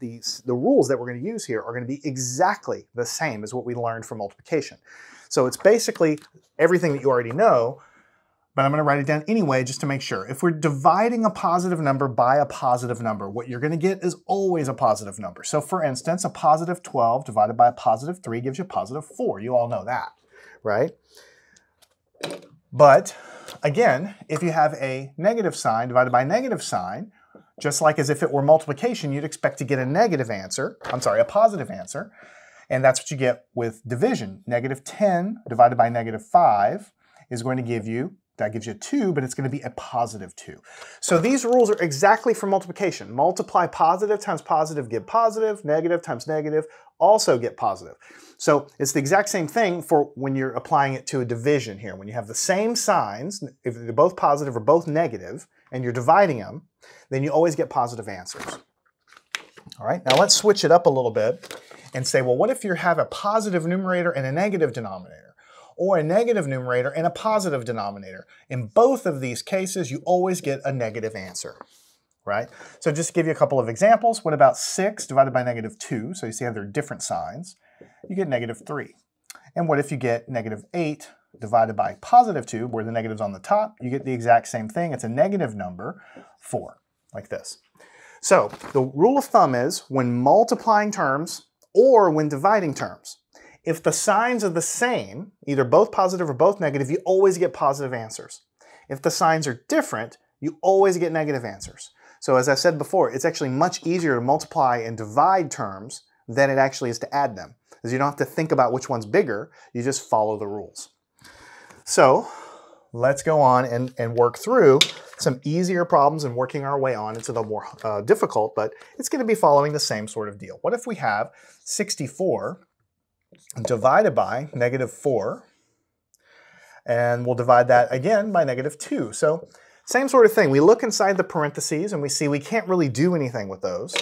the rules that we're going to use here are going to be exactly the same as what we learned from multiplication. So it's basically everything that you already know, but I'm going to write it down anyway just to make sure. If we're dividing a positive number by a positive number, what you're going to get is always a positive number. So for instance, a positive 12 divided by a positive 3 gives you a positive 4. You all know that, right? But again, if you have a negative sign divided by a negative sign, just like as if it were multiplication, you'd expect to get a negative answer, a positive answer, and that's what you get with division. Negative 10 divided by negative 5 is going to give you, that gives you a 2, but it's going to be a positive 2. So these rules are exactly for multiplication. Multiply positive times positive, give positive, negative times negative, also get positive. So it's the exact same thing for when you're applying it to a division here. When you have the same signs, if they're both positive or both negative, and you're dividing them, then you always get positive answers. All right, now let's switch it up a little bit and say, well, what if you have a positive numerator and a negative denominator, or a negative numerator and a positive denominator? In both of these cases, you always get a negative answer, right? So just to give you a couple of examples, what about 6 divided by negative 2? So you see how they're different signs. You get negative 3. And what if you get negative 8 divided by positive 2, where the negative's on the top? You get the exact same thing. It's a negative number, 4, like this. So the rule of thumb is when multiplying terms or when dividing terms, if the signs are the same, either both positive or both negative, you always get positive answers. If the signs are different, you always get negative answers. So as I said before, it's actually much easier to multiply and divide terms than it actually is to add them, because you don't have to think about which one's bigger, you just follow the rules. So let's go on and work through some easier problems and working our way on into the more difficult, but it's going to be following the same sort of deal. What if we have 64 divided by negative 4, and we'll divide that again by negative 2? So same sort of thing. We look inside the parentheses and we see we can't really do anything with those.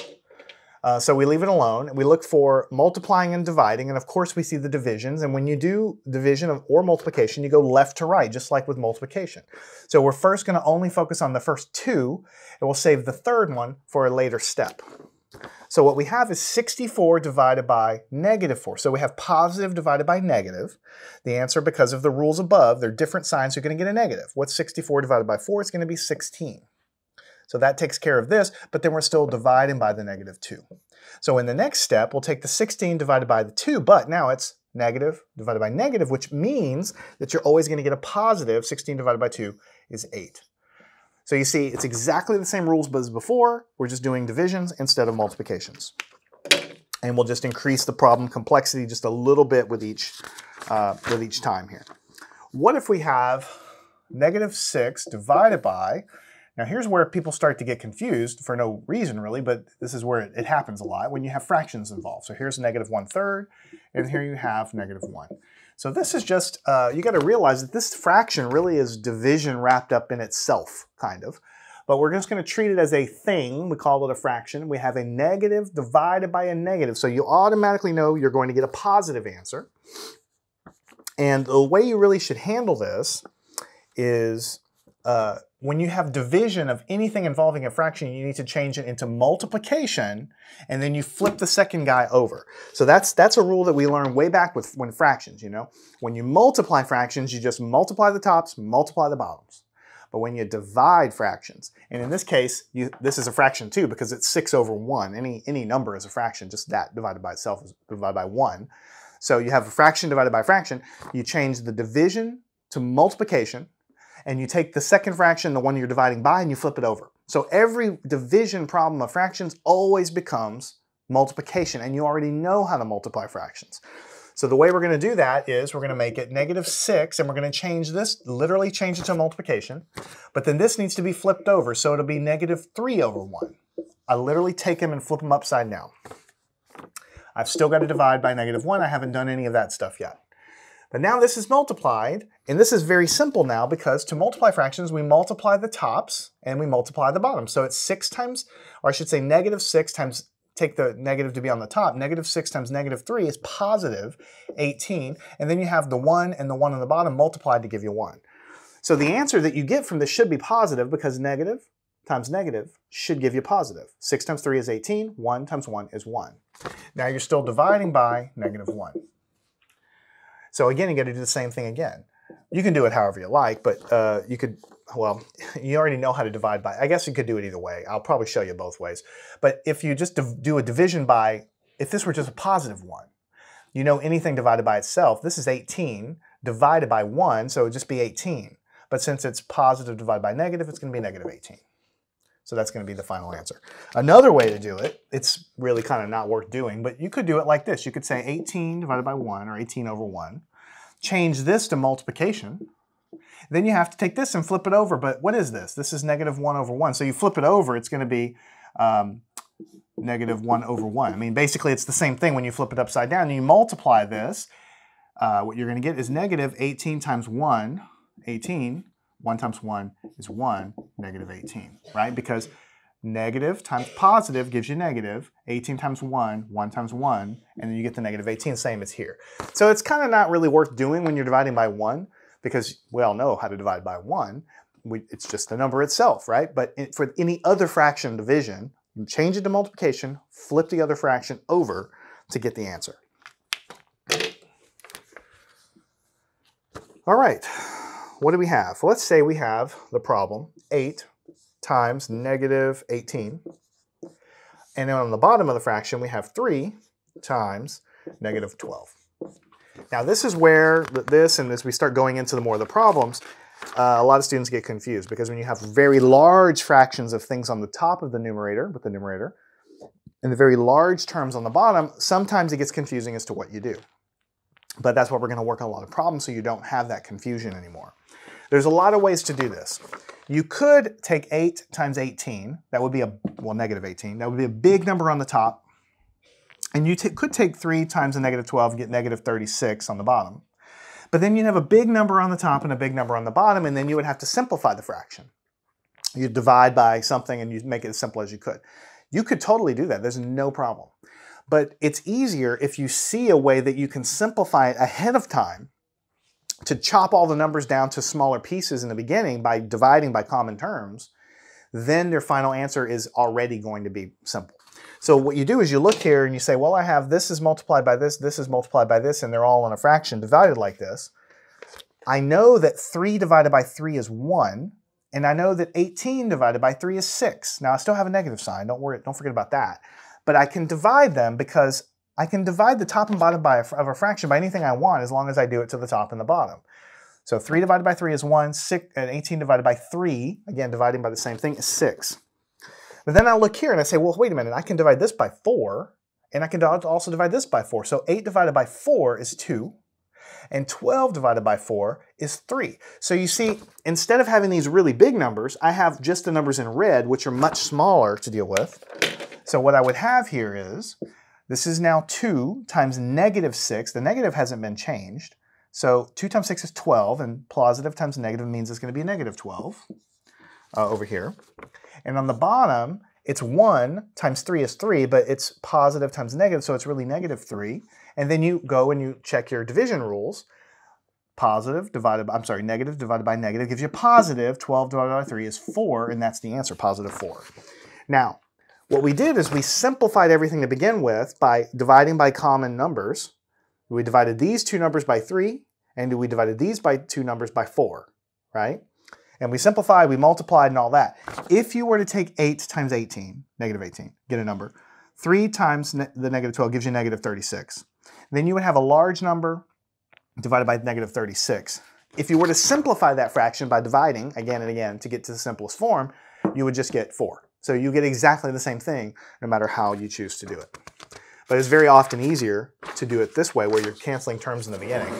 So we leave it alone, and we look for multiplying and dividing, and of course we see the divisions, and when you do division or multiplication, you go left to right, just like with multiplication. So we're first going to only focus on the first two, and we'll save the third one for a later step. So what we have is 64 divided by negative 4. So we have positive divided by negative. The answer, because of the rules above, they're different signs, so you're going to get a negative. What's 64 divided by 4? It's going to be 16. So that takes care of this, but then we're still dividing by the negative 2. So in the next step, we'll take the 16 divided by the 2, but now it's negative divided by negative, which means that you're always going to get a positive. 16 divided by 2 is 8. So you see, it's exactly the same rules as before. We're just doing divisions instead of multiplications. And we'll just increase the problem complexity just a little bit with each time here. What if we have negative 6 divided by... Now here's where people start to get confused for no reason really, but this is where it happens a lot when you have fractions involved. So here's negative 1/3, and here you have negative 1. So this is just, you got to realize that this fraction really is division wrapped up in itself, kind of. But we're just going to treat it as a thing. We call it a fraction. We have a negative divided by a negative. So you automatically know you're going to get a positive answer. And the way you really should handle this is... when you have division of anything involving a fraction, you need to change it into multiplication, and then you flip the second guy over. So that's a rule that we learned way back with when fractions, you know. When you multiply fractions, you just multiply the tops, multiply the bottoms. But when you divide fractions, and in this case, this is a fraction too, because it's 6/1. Any number is a fraction, just that divided by itself is divided by 1. So you have a fraction divided by fraction. You change the division to multiplication, and you take the second fraction, the one you're dividing by, and you flip it over. So every division problem of fractions always becomes multiplication, and you already know how to multiply fractions. So the way we're going to do that is we're going to make it negative 6, and we're going to change this, literally change it to multiplication, but then this needs to be flipped over, so it'll be negative 3/1. I literally take them and flip them upside down. I've still got to divide by negative 1. I haven't done any of that stuff yet. But now this is multiplied, and this is very simple now, because to multiply fractions, we multiply the tops and we multiply the bottom. So it's 6 times, or I should say negative 6 times, take the negative to be on the top, negative 6 times negative 3 is positive 18, and then you have the 1 and the 1 on the bottom multiplied to give you 1. So the answer that you get from this should be positive, because negative times negative should give you positive. 6 times 3 is 18, 1 times 1 is 1. Now you're still dividing by negative 1. So again, you got to do the same thing again. You can do it however you like, but you could, well, you already know how to divide by, I guess you could do it either way. I'll probably show you both ways. But if you just do a division by, if this were just a positive 1, you know anything divided by itself, this is 18 divided by 1, so it would just be 18. But since it's positive divided by negative, it's going to be negative 18. So that's going to be the final answer. Another way to do it, it's really kind of not worth doing, but you could do it like this. You could say 18 divided by 1, or 18 over 1. Change this to multiplication. Then you have to take this and flip it over, but what is this? This is negative 1 over 1. So you flip it over, it's going to be negative 1 over 1. I mean, basically it's the same thing when you flip it upside down. You multiply this. What you're going to get is negative 18 times 1, 18. 1 times 1 is 1, negative 18, right? Because negative times positive gives you negative, 18 times 1, 1 times 1, and then you get the negative 18, same as here. So it's kind of not really worth doing when you're dividing by 1, because we all know how to divide by 1. It's just the number itself, right? But for any other fraction division, you change it to multiplication, flip the other fraction over to get the answer. All right. What do we have? Well, let's say we have the problem 8 times negative 18. And then on the bottom of the fraction, we have 3 times negative 12. Now, this is where this, and as we start going into the more of the problems, a lot of students get confused, because when you have very large fractions of things on the top of the numerator, with the numerator, and the very large terms on the bottom, sometimes it gets confusing as to what you do. But that's what we're going to work on a lot of problems, so you don't have that confusion anymore. There's a lot of ways to do this. You could take 8 times 18. That would be a, well, negative 18. That would be a big number on the top. And you could take 3 times a negative 12 and get negative 36 on the bottom. But then you'd have a big number on the top and a big number on the bottom, and then you would have to simplify the fraction. You divide by something and you make it as simple as you could. You could totally do that. There's no problem. But it's easier if you see a way that you can simplify it ahead of time, to chop all the numbers down to smaller pieces in the beginning by dividing by common terms. Then their final answer is already going to be simple. So what you do is you look here and you say, well, I have this is multiplied by this is multiplied by this, and they're all in a fraction divided like this. I know that 3 divided by 3 is 1, and I know that 18 divided by 3 is 6. Now I still have a negative sign, don't worry, don't forget about that. But I can divide them, because I can divide the top and bottom of a fraction by anything I want, as long as I do it to the top and the bottom. So 3 divided by 3 is 1, 6, and 18 divided by 3, again dividing by the same thing, is 6. But then I look here and I say, well, wait a minute, I can divide this by 4, and I can also divide this by 4. So 8 divided by 4 is 2, and 12 divided by 4 is 3. So you see, instead of having these really big numbers, I have just the numbers in red, which are much smaller to deal with. So what I would have here is, this is now 2 times negative 6. The negative hasn't been changed. So 2 times 6 is 12, and positive times negative means it's going to be negative 12 over here. And on the bottom, it's 1 times 3 is 3, but it's positive times negative, so it's really negative 3. And then you go and you check your division rules. Negative divided by negative gives you positive. 12 divided by 3 is 4, and that's the answer, positive 4. Now, what we did is we simplified everything to begin with by dividing by common numbers. We divided these two numbers by 3, and we divided these by two numbers by 4, right? And we simplified, we multiplied, and all that. If you were to take 8 times 18, negative 18, get a number. 3 times the negative 12 gives you negative 36. Then you would have a large number divided by negative 36. If you were to simplify that fraction by dividing again and again to get to the simplest form, you would just get 4. So you get exactly the same thing no matter how you choose to do it. But it's very often easier to do it this way, where you're canceling terms in the beginning,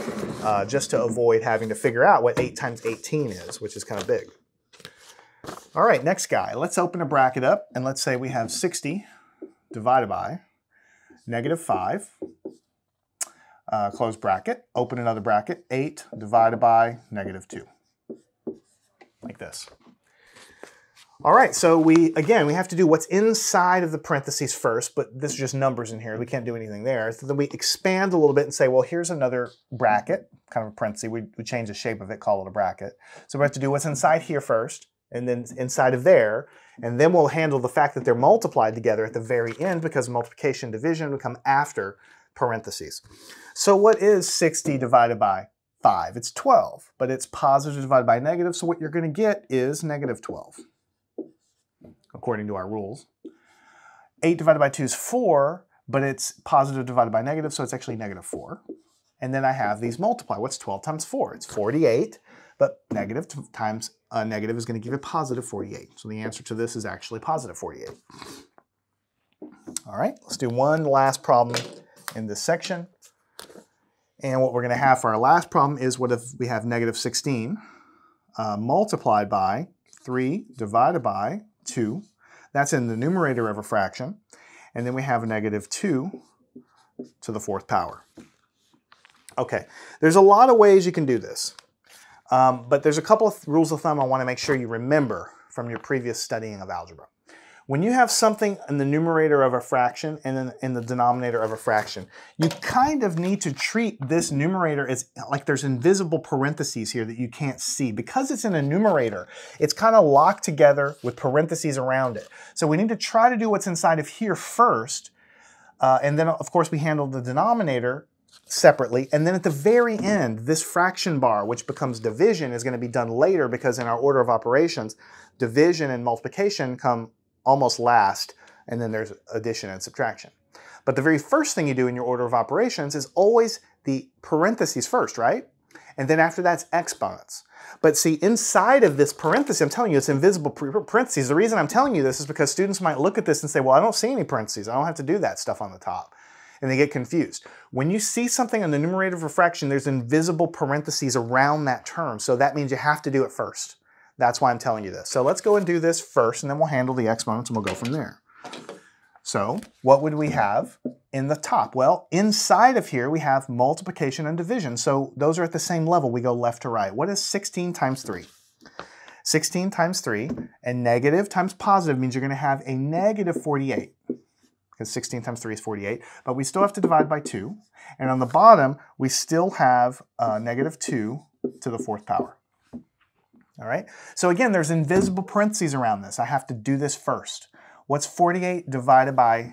just to avoid having to figure out what 8 times 18 is, which is kind of big. All right, next guy. Let's open a bracket up, and let's say we have 60 divided by negative 5, close bracket, open another bracket, 8 divided by negative 2, like this. All right, so we have to do what's inside of the parentheses first, but this is just numbers in here. We can't do anything there. So then we expand a little bit and say, well, here's another bracket, kind of a parenthesis. We change the shape of it, call it a bracket. So we have to do what's inside here first, and then inside of there, And then we'll handle the fact that they're multiplied together at the very end, because multiplication and division would come after parentheses. So what is 60 divided by 5? It's 12, but it's positive divided by negative, so what you're going to get is negative 12, according to our rules. 8 divided by 2 is 4, but it's positive divided by negative, so it's actually negative 4. And then I have these multiply. What's 12 times 4? It's 48, but negative times a negative is going to give you positive 48. So the answer to this is actually positive 48. All right, let's do one last problem in this section. And what we're going to have for our last problem is, what if we have negative 16 multiplied by 3 divided by 2. That's in the numerator of a fraction. And then we have a negative 2 to the fourth power. Okay, there's a lot of ways you can do this, but there's a couple of rules of thumb I want to make sure you remember from your previous studying of algebra. When you have something in the numerator of a fraction and then in the denominator of a fraction, you kind of need to treat this numerator as like there's invisible parentheses here that you can't see. Because it's in a numerator, it's kind of locked together with parentheses around it. So we need to try to do what's inside of here first, and then of course we handle the denominator separately, and then at the very end, this fraction bar, which becomes division, is going to be done later, because in our order of operations, division and multiplication come almost last, and then there's addition and subtraction. But the very first thing you do in your order of operations is always the parentheses first, right? And then after that's exponents. But see, inside of this parenthesis, I'm telling you, it's invisible parentheses. The reason I'm telling you this is because students might look at this and say, well, I don't see any parentheses. I don't have to do that stuff on the top. And they get confused. When you see something in the numerator of a fraction, there's invisible parentheses around that term, so that means you have to do it first. That's why I'm telling you this. So let's go and do this first, and then we'll handle the exponents, and we'll go from there. So what would we have in the top? Well, inside of here, we have multiplication and division, so those are at the same level. We go left to right. What is 16 times 3? 16 times 3, and negative times positive means you're going to have a negative 48. Because 16 times 3 is 48, but we still have to divide by 2. And on the bottom, we still have negative 2 to the fourth power. All right? So again, there's invisible parentheses around this. I have to do this first. What's 48 divided by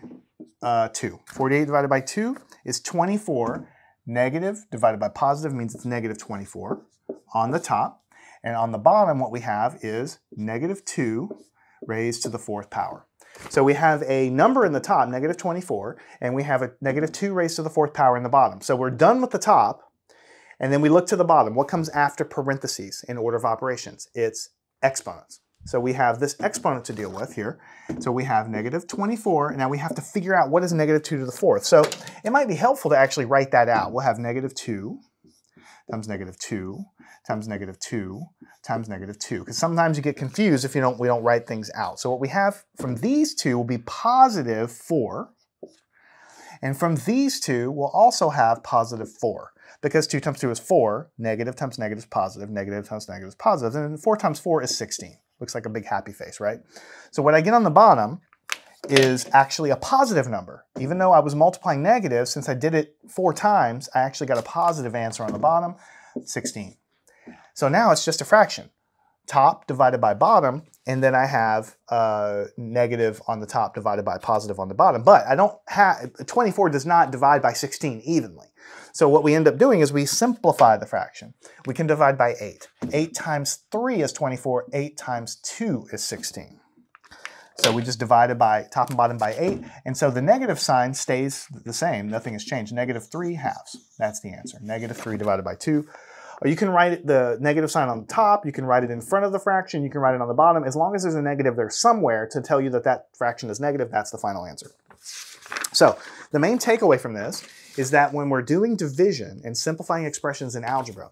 2? 48 divided by 2 is 24. Negative divided by positive means it's negative 24 on the top. And on the bottom, what we have is negative 2 raised to the fourth power. So we have a number in the top, negative 24, and we have a negative 2 raised to the fourth power in the bottom. So we're done with the top, and then we look to the bottom. What comes after parentheses in order of operations? It's exponents. So we have this exponent to deal with here. So we have negative 24, and now we have to figure out what is negative 2 to the fourth. So it might be helpful to actually write that out. We'll have negative 2 times negative 2 times negative 2 times negative 2. Because sometimes you get confused if we don't write things out. So what we have from these two will be positive 4. And from these two, we'll also have positive 4. Because 2 times 2 is 4, negative times negative is positive, negative times negative is positive. And 4 times 4 is 16. Looks like a big happy face, right? So what I get on the bottom is actually a positive number. Even though I was multiplying negatives, since I did it 4 times, I actually got a positive answer on the bottom, 16. So now it's just a fraction. Top divided by bottom, and then I have negative on the top divided by positive on the bottom. But I don't have, 24 does not divide by 16 evenly. So what we end up doing is we simplify the fraction. We can divide by 8. 8 times 3 is 24, 8 times 2 is 16. So we just divided by top and bottom by 8, and so the negative sign stays the same. Nothing has changed. Negative 3 halves. That's the answer. Negative 3 divided by 2. Or you can write the negative sign on the top. You can write it in front of the fraction. You can write it on the bottom. As long as there's a negative there somewhere to tell you that that fraction is negative, that's the final answer. So the main takeaway from this is that when we're doing division and simplifying expressions in algebra,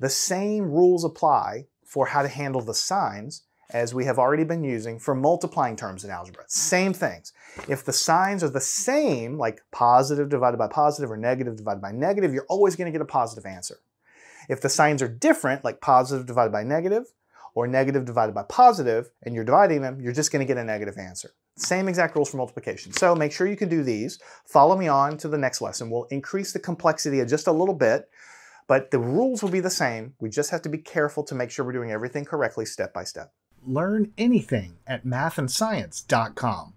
the same rules apply for how to handle the signs as we have already been using for multiplying terms in algebra. Same things. If the signs are the same, like positive divided by positive or negative divided by negative, you're always going to get a positive answer. If the signs are different, like positive divided by negative or negative divided by positive, and you're dividing them, you're just going to get a negative answer. Same exact rules for multiplication. So make sure you can do these. Follow me on to the next lesson. We'll increase the complexity just a little bit, but the rules will be the same. We just have to be careful to make sure we're doing everything correctly step by step. learn anything at MathAndScience.com.